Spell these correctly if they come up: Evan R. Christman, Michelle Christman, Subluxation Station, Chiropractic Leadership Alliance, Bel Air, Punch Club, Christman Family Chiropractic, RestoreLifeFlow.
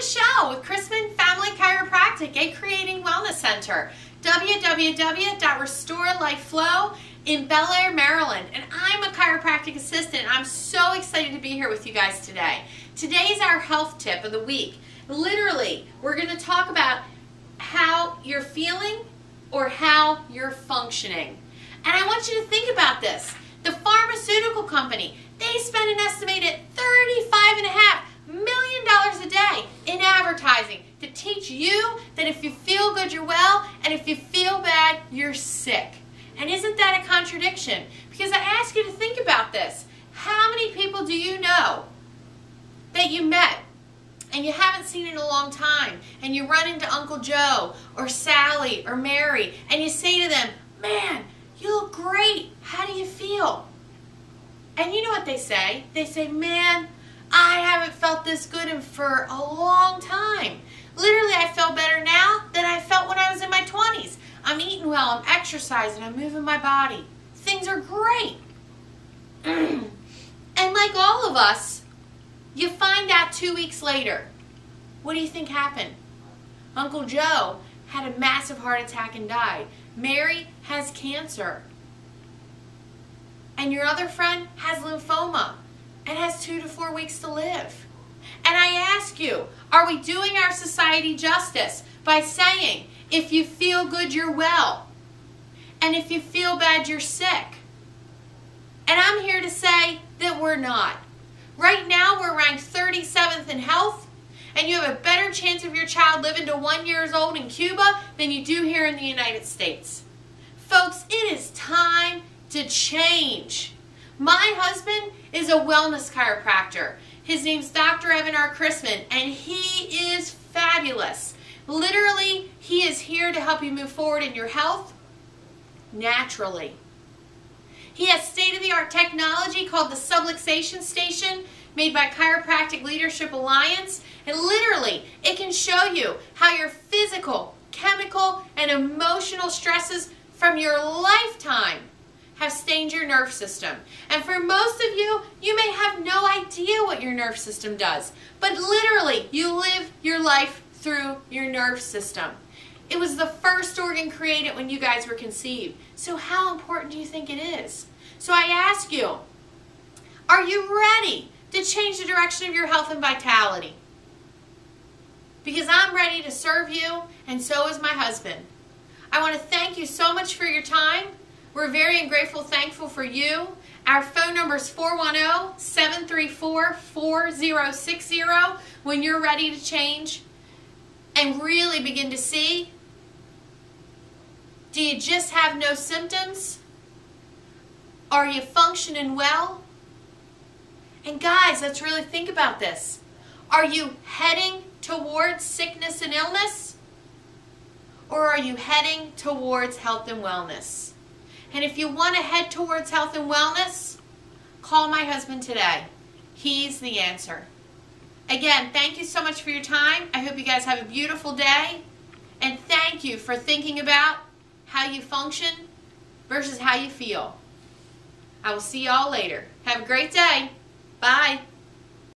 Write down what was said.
Michelle with Christman Family Chiropractic at Creating Wellness Center, www.RestoreLifeFlow in Bel Air, Maryland. And I'm a chiropractic assistant. I'm so excited to be here with you guys today. Today's our health tip of the week. Literally, we're going to talk about how you're feeling or how you're functioning. And I want you to think about this. The pharmaceutical company, they spend an estimated $35.5 million a day in advertising to teach you that if you feel good, you're well, and if you feel bad, you're sick. And isn't that a contradiction? Because I ask you to think about this. How many people do you know that you met and you haven't seen in a long time, and you run into Uncle Joe or Sally or Mary, and you say to them, man, you look great, how do you feel? And you know what they say? They say, man, I haven't felt this good in for a long time. Literally, I feel better now than I felt when I was in my 20s. I'm eating well, I'm exercising, I'm moving my body. Things are great. And like all of us, you find out 2 weeks later. What do you think happened? Uncle Joe had a massive heart attack and died. Mary has cancer. And your other friend has lymphoma and has 2 to 4 weeks to live. And I ask you, are we doing our society justice by saying, if you feel good, you're well, and if you feel bad, you're sick? And I'm here to say that we're not. Right now, we're ranked 37th in health, and you have a better chance of your child living to 1 year old in Cuba than you do here in the United States. Folks, it is time to change. My husband is a wellness chiropractor. His name's Dr. Evan R. Christman, and he is fabulous. Literally, he is here to help you move forward in your health naturally. He has state-of-the-art technology called the Subluxation Station, made by Chiropractic Leadership Alliance, and literally it can show you how your physical, chemical, and emotional stresses from your lifetime have stained your nerve system. And for most of you, you may have no idea what your nerve system does, but literally you live your life through your nerve system. It was the first organ created when you guys were conceived. So how important do you think it is? So I ask you, are you ready to change the direction of your health and vitality? Because I'm ready to serve you, and so is my husband. I want to thank you so much for your time. We're very grateful, thankful for you. Our phone number is 410-734-4060 when you're ready to change and really begin to see, do you just have no symptoms? Are you functioning well? And guys, let's really think about this. Are you heading towards sickness and illness? Or are you heading towards health and wellness? And if you want to head towards health and wellness, call my husband today. He's the answer. Again, thank you so much for your time. I hope you guys have a beautiful day. And thank you for thinking about how you function versus how you feel. I will see y'all later. Have a great day. Bye.